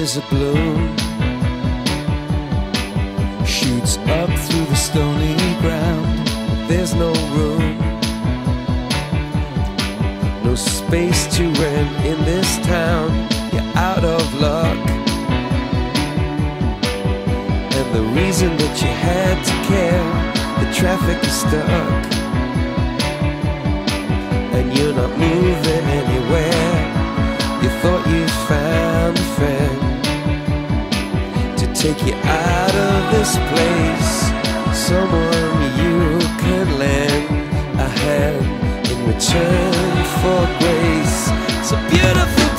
is a blue, shoots up through the stony ground. There's no room, no space to rent in this town. You're out of luck, and the reason that you had to care, the traffic is stuck, and you're not moving anywhere. You thought you found a friend to take you out of this place, someone you could lend a hand in return for grace. It's a beautiful